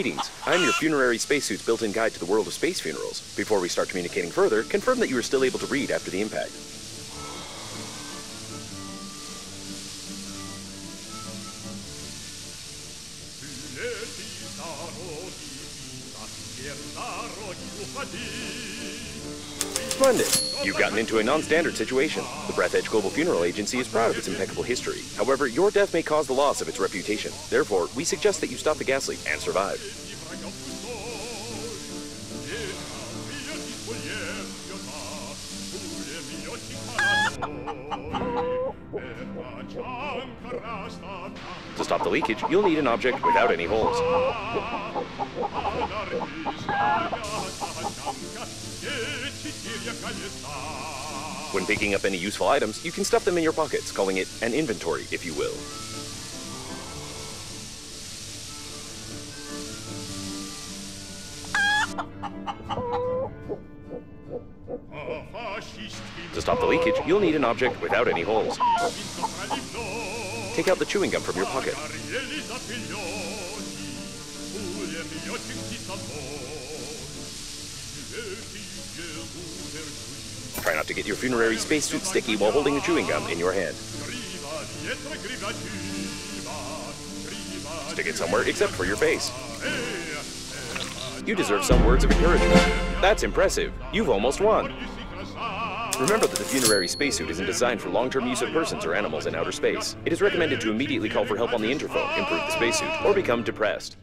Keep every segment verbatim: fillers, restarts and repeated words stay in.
Greetings. I'm your funerary spacesuit's built-in guide to the world of space funerals. Before we start communicating further, confirm that you were still able to read after the impact. Brendan, you've gotten into a non-standard situation. The Breathedge Global Funeral Agency is proud of its impeccable history. However, your death may cause the loss of its reputation. Therefore, we suggest that you stop the gas leak and survive. To stop the leakage, you'll need an object without any holes. When picking up any useful items, you can stuff them in your pockets, calling it an inventory, if you will. To stop the leakage, you'll need an object without any holes. Take out the chewing gum from your pocket. Try not to get your funerary spacesuit sticky while holding the chewing gum in your hand. Stick it somewhere except for your face. You deserve some words of encouragement. That's impressive. You've almost won. Remember that the funerary spacesuit isn't designed for long-term use of persons or animals in outer space. It is recommended to immediately call for help on the interphone, improve the spacesuit, or become depressed.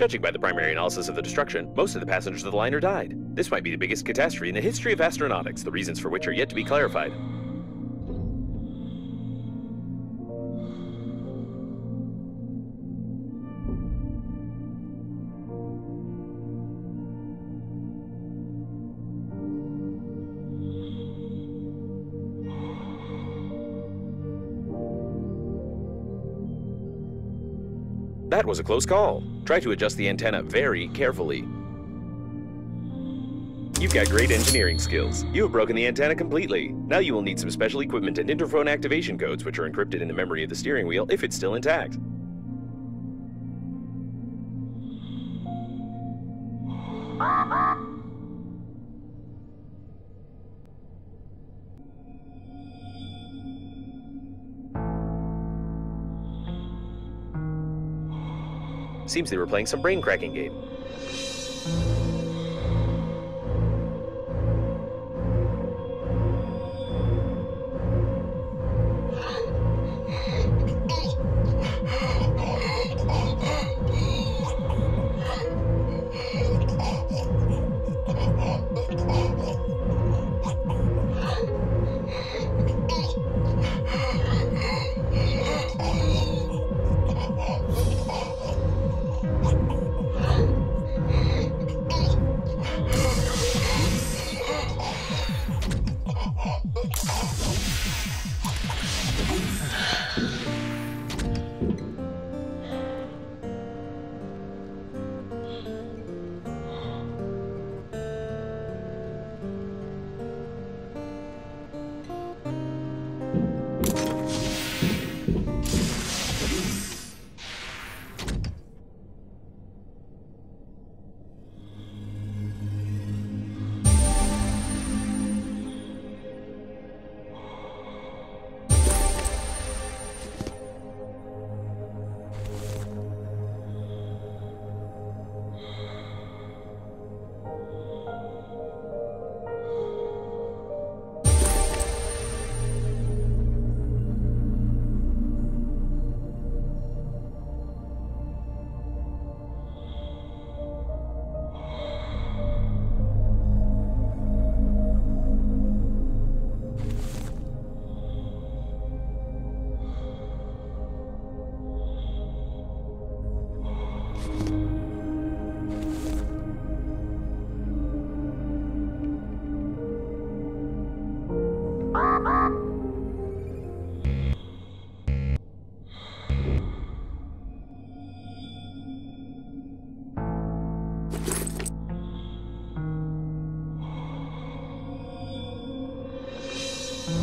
Judging by the primary analysis of the destruction, most of the passengers of the liner died. This might be the biggest catastrophe in the history of astronautics, the reasons for which are yet to be clarified. That was a close call. Try to adjust the antenna very carefully. You've got great engineering skills. You have broken the antenna completely. Now you will need some special equipment and interphone activation codes, which are encrypted in the memory of the steering wheel if it's still intact. Seems they were playing some brain-cracking game.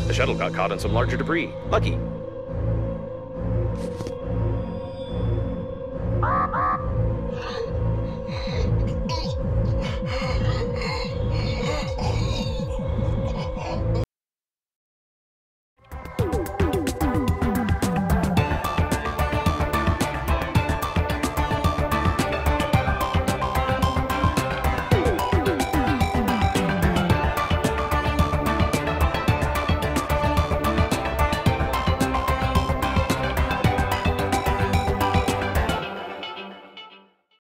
The shuttle got caught in some larger debris. Lucky.